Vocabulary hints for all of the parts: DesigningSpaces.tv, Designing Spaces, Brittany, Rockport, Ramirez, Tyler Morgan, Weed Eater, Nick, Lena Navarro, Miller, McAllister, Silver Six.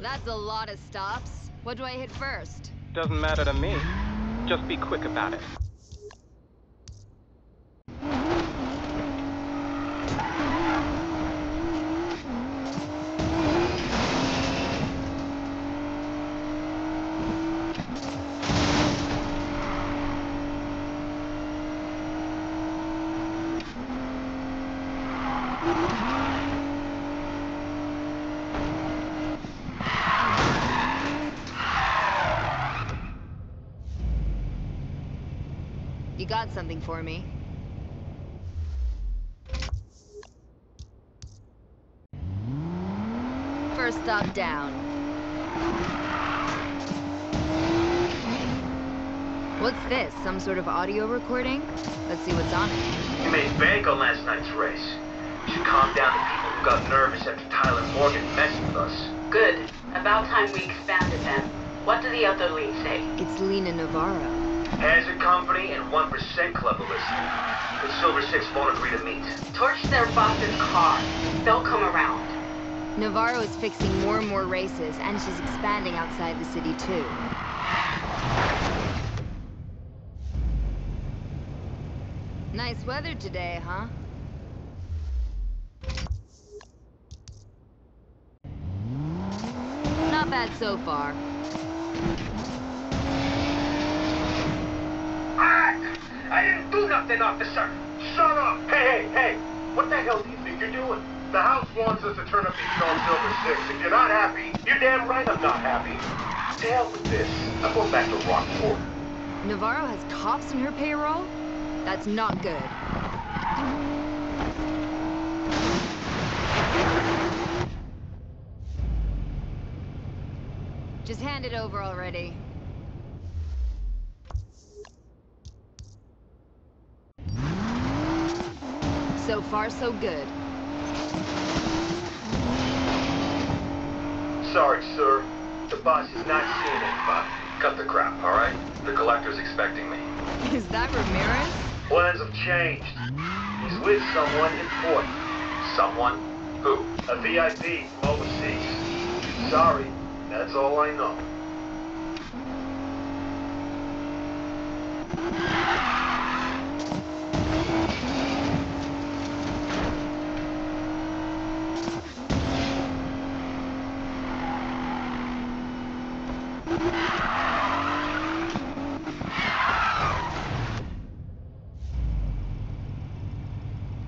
That's a lot of stops. What do I hit first? Doesn't matter to me. Just be quick about it. You got something for me? First stop down. What's this? Some sort of audio recording? Let's see what's on it. You made bank on last night's race. You should calm down the people who got nervous after Tyler Morgan messed with us. Good. About time we expanded them. What do the other leads say? It's Lena Navarro. Hazard Company and 1% Club are listening. The Silver Six won't agree to meet. Torch their boss's car. They'll come around. Navarro is fixing more and more races, and she's expanding outside the city, too. Nice weather today, huh? Not bad so far. I didn't do nothing, officer! Shut up! Hey! What the hell do you think you're doing? The house wants us to turn up these on Silver Six. If you're not happy, you're damn right I'm not happy. To hell with this. I'm going back to Rockport. Navarro has cops in her payroll? That's not good. Just hand it over already. So far, so good. Sorry, sir. The boss is not seeing it, but cut the crap, all right? The Collector's expecting me. Is that Ramirez? Plans have changed. He's with someone important. Someone? Who? A VIP from overseas. Sorry, that's all I know.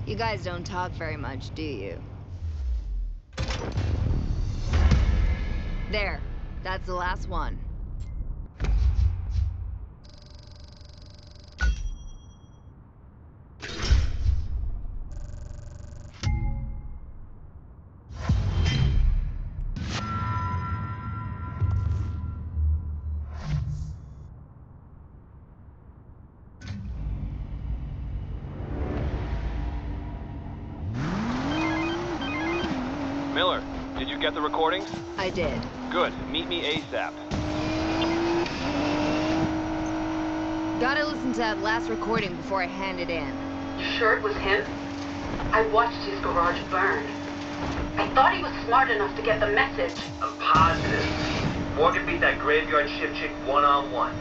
You guys don't talk very much, do you? There. That's the last one. Miller, did you get the recordings? I did. Good. Meet me ASAP. Gotta listen to that last recording before I hand it in. You sure it was him? I watched his garage burn. I thought he was smart enough to get the message. I'm positive. Morgan beat that graveyard shift chick one-on-one.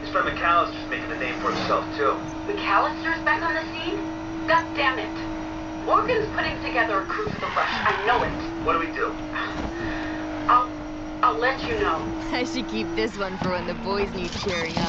His friend McAllister's making a name for himself, too. McAllister's back on the scene? God damn it. Morgan's putting together a crucible rush. I know it. What do we do? I'll let you know. I should keep this one for when the boys need cheering up.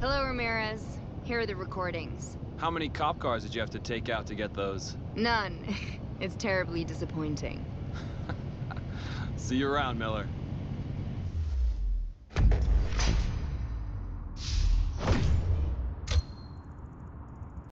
Hello, Ramirez. Here are the recordings. How many cop cars did you have to take out to get those? None. It's terribly disappointing. See you around, Miller.